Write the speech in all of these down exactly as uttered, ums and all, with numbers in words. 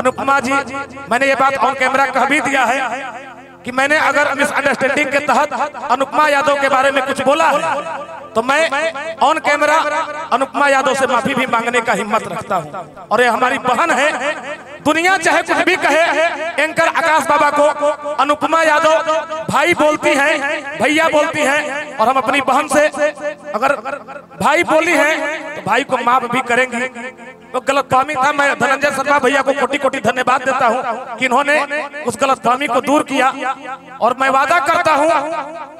अनुपमा जी, मैंने ये बात ऑन कैमरा कह भी दिया है कि मैंने अगर मिसअंडरस्टैंडिंग के तहत अनुपमा यादव के बारे में कुछ बोला है तो मैं ऑन कैमरा अनुपमा यादव से माफी भी मांगने का हिम्मत रखता हूं। और ये हमारी बहन है, दुनिया चाहे कुछ भी कहे, एंकर आकाश बाबा को अनुपमा यादव भाई बोलती हैं, भैया बोलती हैं, और हम अपनी बहन से अगर भाई बोली हैं तो भाई को माफ भी करेंगे। वो गलतफहमी था। मैं धनंजय शर्मा भैया को कोटि कोटि धन्यवाद देता हूं कि इन्होंने उस गलतफहमी को दूर किया। और मैं वादा करता हूं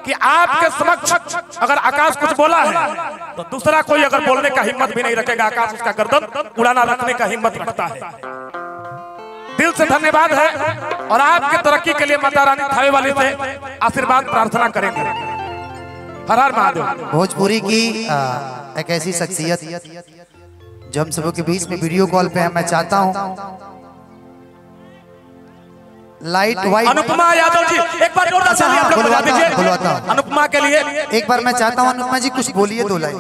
कि आपके समक्ष अगर आकाश कुछ बोला है तो दूसरा कोई अगर बोलने का हिम्मत भी नहीं रखेगा। आकाश उसका गर्दन उड़ाना रखने का हिम्मत रखता है। दिल से धन्यवाद है और आपके तरक्की के लिए माता रानी थावे वाली से आशीर्वाद प्रार्थना करेंगे। हर हर महादेव। भोजपुरी की एक ऐसी शख्सियत जो हम सबों के बीच में वीडियो कॉल पे है। मैं चाहता हूं लाइट वाइट अनुपमा यादव जी एक बार जोरदार ताली आप लोग बजा दीजिए अनुपमा के लिए। एक बार मैं चाहता हूं अनुपमा जी कुछ बोलिए दो लाइन।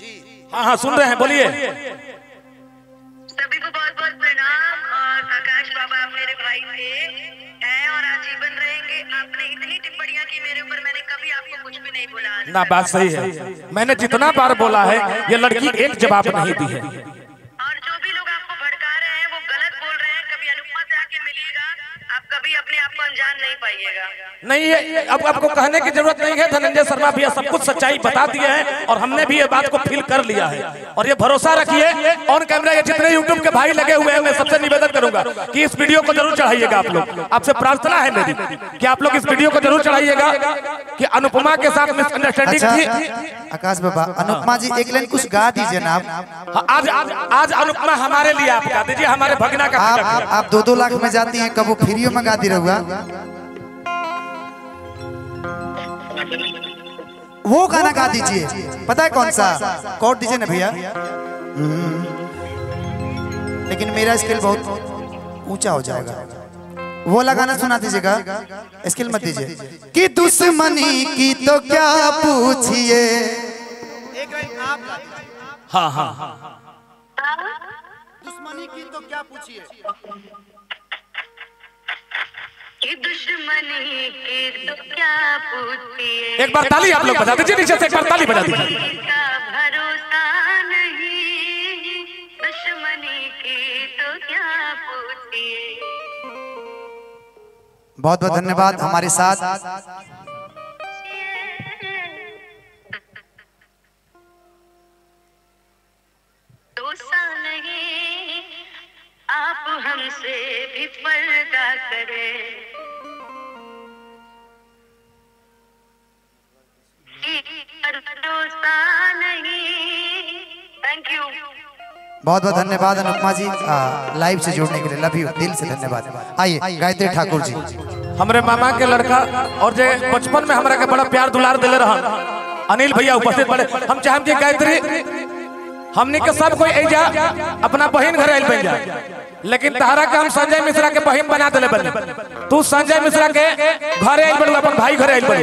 जी हाँ हाँ सुन रहे हैं, बोलिए। सभी को बहुत बहुत प्रणाम। और आकाश बाबा आप मेरे भाई थे हैं और आजीवन रहेंगे। आपने इतनी टिप्पणियां की मेरे ऊपर, मैंने कभी आपको कुछ भी नहीं बोला ना। बात सही है, मैंने जितना बार बोला है ये लड़की एक जवाब नहीं दी है। और जो भी लोग आपको भड़का रहे हैं वो गलत बोल रहे हैं। कभी अनुपमा से आके मिलिएगा, आप कभी अपने आप को अनजान नहीं पाइएगा। नहीं है, अब आपको कहने की जरूरत नहीं है। धनंजय शर्मा भैया सब कुछ सच्चाई बता दिए हैं और हमने भी ये बात को फील कर लिया है। और ये भरोसा रखिए, ऑन कैमरा ये जितने यूट्यूब के भाई लगे हुए हैं मैं सबसे निवेदन करूंगा कि इस वीडियो को जरूर चढ़ाइएगा। आप लोग, आपसे प्रार्थना है मेरी कि आप लोग इस वीडियो को जरूर चढ़ाइएगा कि अनुपमा के साथ मिसअंडरस्टैंडिंग थी। आकाश बाबा अनुपमा जी एक लाइन कुछ गा दीजिए ना आप। आज आज अनुपमा हमारे लिए आप गा दीजिए, हमारे भगना का। आप दो दो लाख में जाती है, कब वो फ्रीओ में गाती रहूंगा वो गाना गा दीजिए। पता है कौन सा? कॉर्ड दीजिए ना भैया। लेकिन मेरा स्केल बहुत ऊंचा हो जाएगा। वो वाला गाना सुना दीजिएगा, स्केल मत दीजिए। कि दुश्मनी की तो क्या पूछिए। हाँ हाँ हाँ दुश्मनी की तो क्या पूछिए। दुश्मनी की तो क्या पूछिए। एक बार ताली आप लोग बजा दीजिए नीचे से, एक बार ताली बजा दीजिए। भरोसा नहीं दुश्मनी की तो क्या पूछिए। बहुत बहुत धन्यवाद हमारे साथ। दोसा नहीं आप हमसे भी पर्दा करें। बहुत बहुत धन्यवाद अनुपमा जी लाइव से जुड़ने के लिए। लव यू, दिल से धन्यवाद। आइए गायत्री ठाकुर जी, हमारे मामा के लड़का और जे बचपन में हमारा के बड़ा प्यार दुलार दिले रहा अनिल भैया उपस्थित बड़े। हम चाहते गायत्री हमने के सब कोई एजा अपना बहन घर आयल बन जाए, लेकिन तहारा के हम संजय मिश्रा के बहन बना दिले बने। तू संजय मिश्रा के घर आयल बन, अपन भाई घर आयल बन।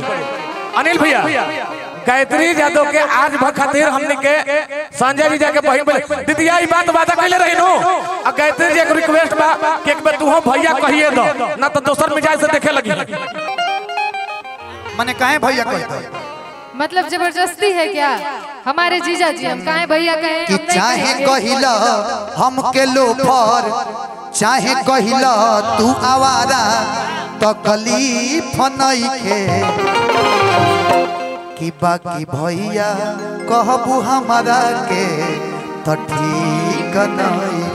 अनिल भैया गायत्री यादव के आज भक्त खातिर हमने के संजय जी जाके बहिन बोले दीदिया ई बात वादा कइले रहिनो। आ गायत्री जी के रिक्वेस्ट बा कि एक बार तूहो भैया कहिए दो ना तो दोसर मिजाज से देखे लगी। माने काहे भैया कहत, मतलब जबरदस्ती है क्या? हमारे जीजा जी हम काहे भैया कहे। कि चाहे कहिला हम के लोफर, चाहे कहिला तू आवारा तकलीफ नहीं के। कि बाकी भैया कहबू हमारा के तो ठीक नहीं।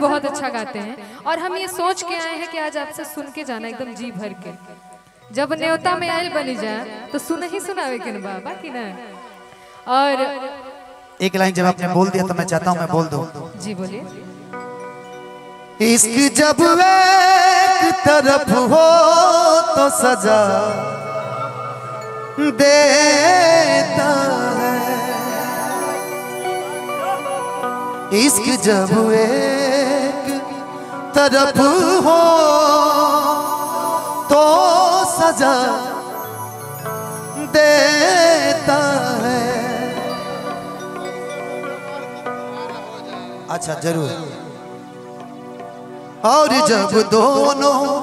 बहुत अच्छा गाते हैं और हम ये सोच के आए हैं कि आज आपसे सुन के जाना एकदम जी भर के। जब न्योता में आयल बनी जाए तो सुन ही सुनावे के बाबा की ना। और एक लाइन जब आपने बोल दिया तो मैं चाहता हूँ मैं बोल दूँ। जी बोलिए। इश्क जब एक तरफ हो तो सजा देता है। इश्क जब एक तरफ हो तो सजा अच्छा जरूर। और जब दोनों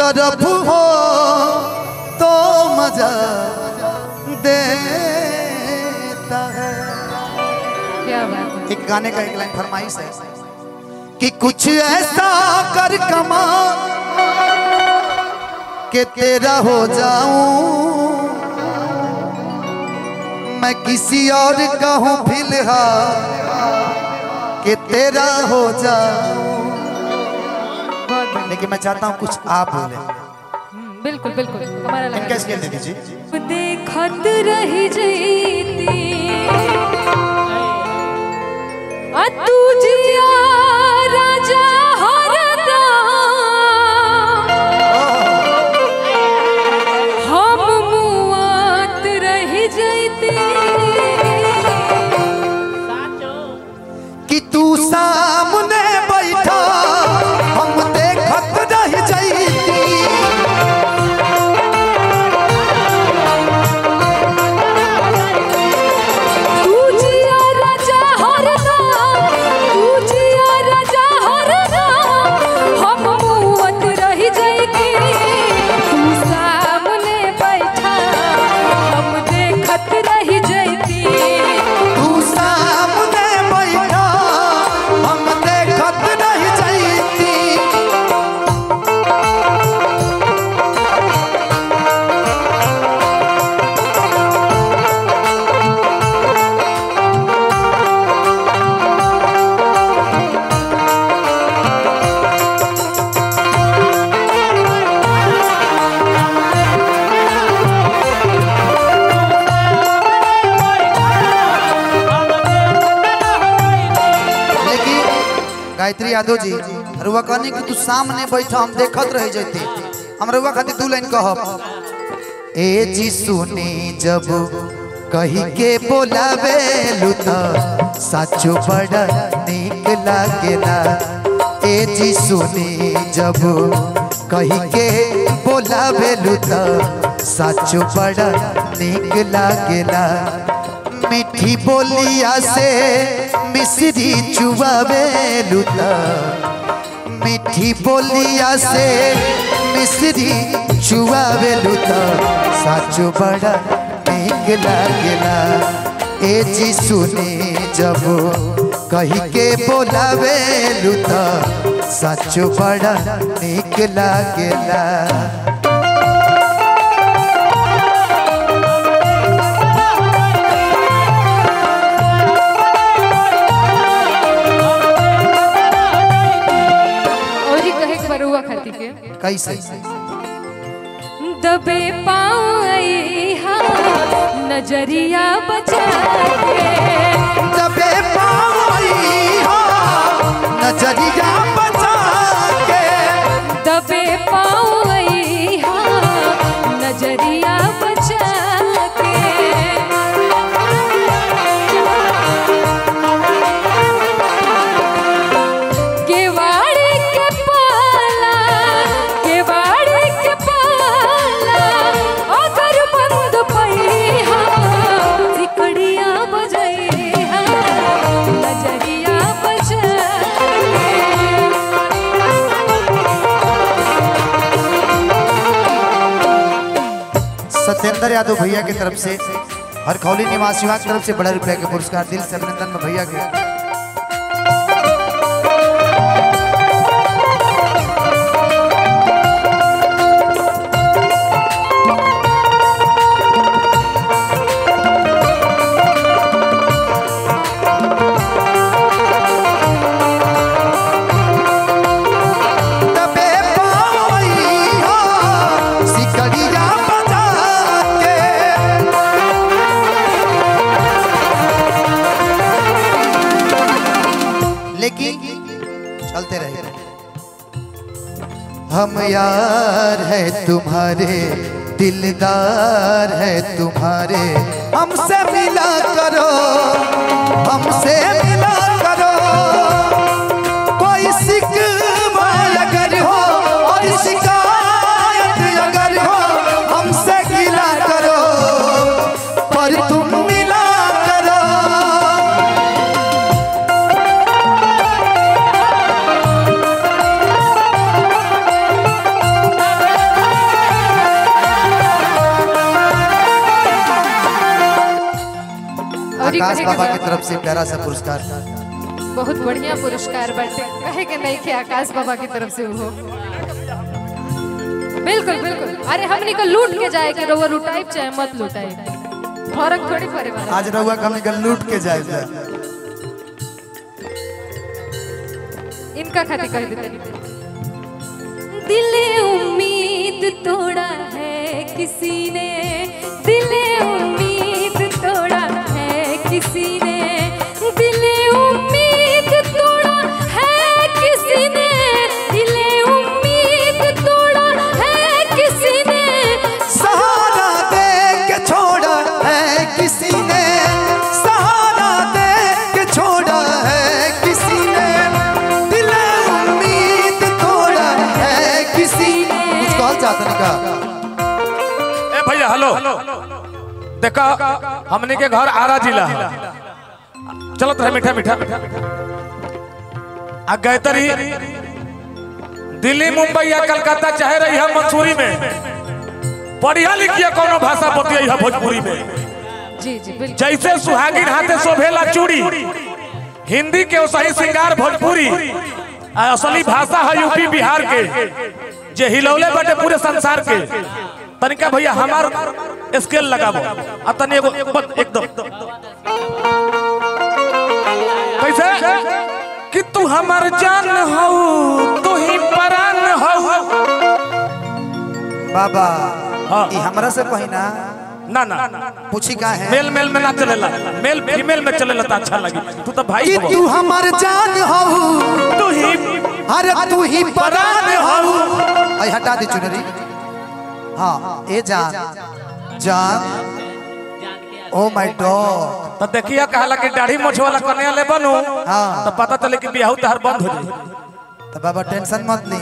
तरफ हो तो मजा देता है। एक गाने का एक लाइन फरमाइश है कि कुछ ऐसा कर कमा के तेरा हो जाऊं मैं, किसी और का हूँ फिलहाल कि तेरा हो जाऊं। लेकिन मैं चाहता हूँ कुछ आप बोले। बिल्कुल बिल्कुल हमारा देखत रही जीती अतु जिया राजा सामने बैठा हम देखत रही जाती तू जिया राजा हरदा, तू जिया राजा हरदा हम मुवत रही जाती तू सामने बैठा हम देखत रही जाती तू सामने बैठा गायत्री यादव जी रुआ कहने की तू सामने बैठा हम देखत रह जाते। हम रुआ खातिर दू लाइन कहब। ए जी सुने जब कही के बोलावे लुता साचो बड़ा निक लागेला। ए जी सुने जब कही के बोलावे लुता साचो बड़ा निक लागेला। मीठी बोलिया से मिश्री चुबावेलू ता मीठी बोलिया से मिश्री चुबावेलू ता साचो बड़ा नीक लागेला। ए जी सुने जब कही के बोलावेलू ता साचो बड़ा नीक लागेला। कैसे दबे पाँव आई हाँ नजरिया बचा के दबे पाँव आई हाँ नजरिया बचा के दबे पाँव आई हाँ नजरिया बचा के सत्येंद्र यादव भैया की तरफ से हरखौली निवासी की तरफ से बड़ा रुपया के पुरस्कार दिल से अभिनंदन में भैया के। हम यार है तुम्हारे दिलदार है तुम्हारे हमसे मिला करो हमसे मिला करो कोई शिकवा अगर हो कोई शिकायत अगर हो हमसे गिला करो पर तुम मिला करो। आकाश बाबा की तरफ से प्यारा सा पुरस्कार, बहुत बढ़िया पुरस्कार बाटे, कहे के नहीं कि आकाश बाबा की तरफ से हो। बिल्कुल बिल्कुल, अरे हमने को लूट के जाए के रउआ लुटाई चाहे मत लुटाई, फर्क थोड़ी पड़े वाला। आज रउआ हमने को लूट के जाए जा, इनका खातिर कह देते। दिल उम्मीद तोड़ा है किसी ने, दिल उम्मीद तोड़ा है किसी ने, दिल उम्मीद तोड़ा है किसी ने, दिल उम्मीद तोड़ा है किसी ने, सहारा दे के छोड़ा है किसी ने, सहारा दे के छोड़ा है किसी ने, ए भैया हेलो देखा हमने के घर आरा जिला चलत रहे मीठा मीठा आ गायत्री दिल्ली मुंबई या कलकत्ता चाहे रही है मंसूरी में पढ़िया लिखिया कोनो भाषा बतिया भोजपुरी में जी जी बिल्कुल जैसे सुहागिन हाथे शोभेला चूड़ी हिंदी के सही श्रृंगार भोजपुरी असली भाषा है यूपी बिहार के जे हिलौले बटे पूरे संसार के तनिका भैया हमार स्केल लगाबो आ तनी एगो एकदम कैसे कि तू हमार जान हौ तू ही प्राण हौ बाबा ई हमरा से पहिना ना ना पूछी का है मेल मेल में ना चलेला मेल फीमेल में चलेला त अच्छा लगी तू त भाई कि तू हमार जान हौ तू ही अरे तू ही प्राण हौ आई हटा दी चुनरी हाँ ए जान जान ओ माय डॉग तो देखिए कहला कि दाढ़ी मोछ वाला करने वाले बनू हाँ तो पता चले कि बियाह तहर बंद हो जाए तो बाबा टेंशन मत ली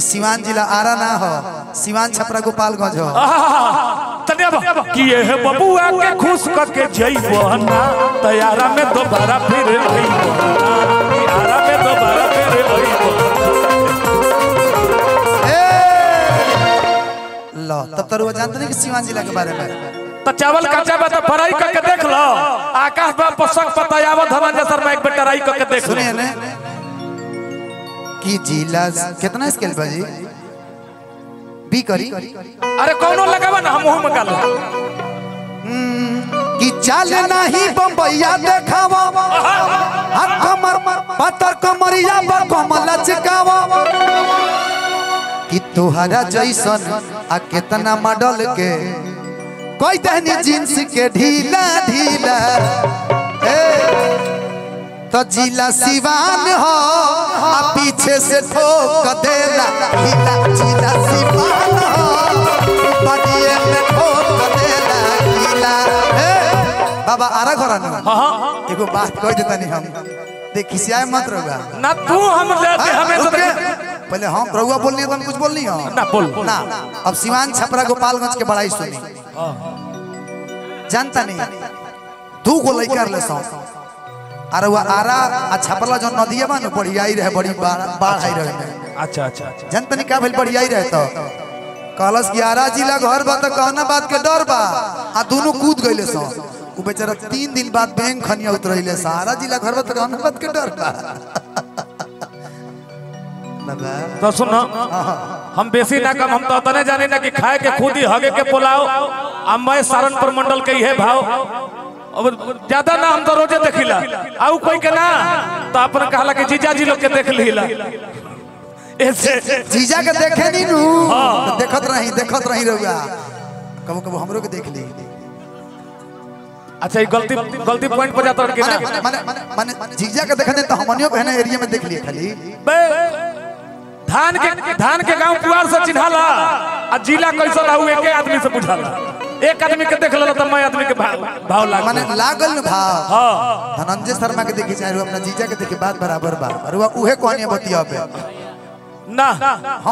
इस सिवान जिला आरा ना हो सिवान छपरा गोपालगंज हो धन्यवाद कि ये बबुआ के खुश करके जइबो ना तैयारा में दोबारा फिर आइबो आरा में दोबारा फिर आइबो लो तब तरुआ जानते नहीं कि सिवान जिला के बारे में तो चावल कच्चा बात पराई करके देख लो आकाश बाप पोषक पता यावत धनंजय शर्मा एक बेटा राई करके देख सुनिए ने कि जिला कितना स्केल बाजी बी करी अरे कौनो लगावा ना हम मुंह में गालो कि चल नहीं बम्बईया देखावा हर कमर पत्थर कमरिया पर कमला चिकावा कि तुहरा जैसन आ केतना मॉडल के कोई तहनी जींस के ढीला ढीला तो जिला सिवान हो आ पीछे से ठोक देला जिला जिला सिवान हो बडिये में ठोक देला जिला बाबा आरा घरा ना एगो बात कह देतनी हम देखि सियाए मत रहुआ ना तू हम लेते हमें तो पहले हम रहुआ बोलनी है तुम कुछ बोलनी हो ना बोल ना अब सिवान छपरा गोपालगंज के बड़ाई सुनी जानता नहीं दू गो लइका ले सौ अरे वो आरा आ छपरा जो नदीया बा न बढ़िया ही रहे बड़ी बाढ़ आई रहे अच्छा अच्छा जानता नहीं का भेल बढ़िया ही रहे तो कहलस कि आरा जिला घर बा त कहना बात के डर बा आ दोनों कूद गइले सौ उ बेचारा तीन दिन बाद बैंक खनिया उतरले सारा जिला घर में तक बात के डर बा बाबा तो सुन हम बेसी ना कम हम तो तने जाने ना कि खाए के खुद ही हगे के पोलाओ आ मैं सारण प्रमंडल के है भाव और ज्यादा ना हम तो रोजे देखिला आउ कोई के ना तो अपन कहला कि जीजा जी लोग के देख लीला ऐसे जीजा के देखे नी नु तो देखत रही देखत रही रहुआ कबो कबो हमरो के देख ली अच्छा ये गलती गलती पॉइंट पर जाता है ना माने माने जीजा के देखने तो हमनियो बहना एरिया में देख लिए खाली धान के धान के गांव पुआर से चिन्हाला आ जिला कैसा रहू एके आदमी से बुझाला एक आदमी के देख लेला त मैं आदमी के भाव लाग माने लागल न भाव हां धनंजय शर्मा के देखि चाहे अपना जीजा के देखे बात बराबर बा अरुआ उहे कहनी बतिया पे ना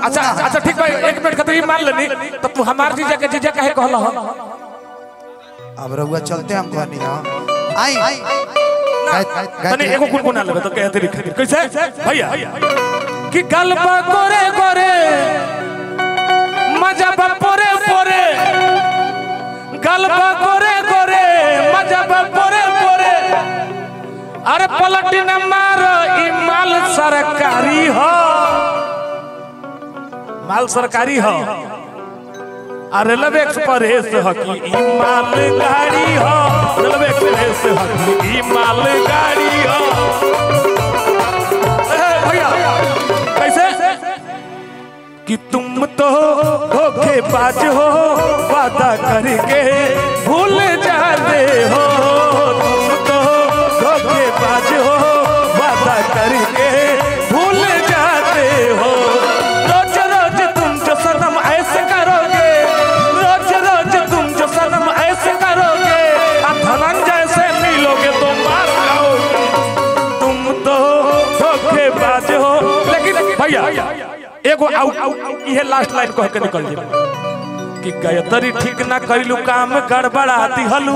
अच्छा अच्छा ठीक भाई एक मिनट खतरी मान लेनी त तू हमार जीजा के जीजा काहे कहला हो अब रहुआ चलते हम घर नहीं आई तने एगो गुनगुना लेबे तो कहते लिखते कैसे भैया कि गलबा गोरे गोरे मजा बपोरे पोरे गलबा गोरे गोरे मजा बपोरे अरे पलट न मारो ई माल सरकारी हो, माल सरकारी हो। अरे लब एक्सप्रेस हकी ई माल गाड़ी हो, लब एक्सप्रेस हकी ई माल गाड़ी हो। भैया कैसे कि तुम तो धोखेबाज हो, वादा करके भूल जाते हो। एगो ये लास्ट लाइन कह के निकल जाए कि गायत्री ठीक ना कैलू काम गड़बड़ा दिहलू,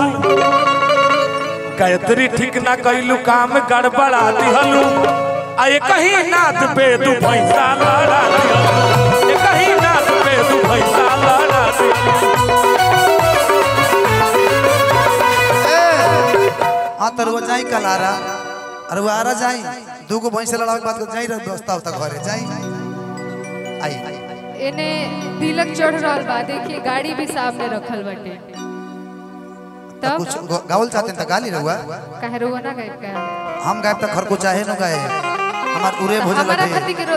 गायत्री ठीक ना कैलू काम गड़बड़ा दिहलू। आए कहीं नाथ पे दू पैसा लड़ा दिहलू, कहीं नाथ पे दू पैसा लड़ा दिहलू। हां तर वो जाई कलारा और वो आरा जाई दू को भैंस लड़ावे के बाद जाई रह दोस्ता तक घरे जाई। इने तिलक चढ़ रहा बा, देखिए गाड़ी भी सामने रखल बटे। तब कुछ गावल चाहते त गाली रहुआ कह रहुआ ना गायब का हम गायब त घर को चाहे न गाए हमार उरे भोजन लगे। हमरा खातिर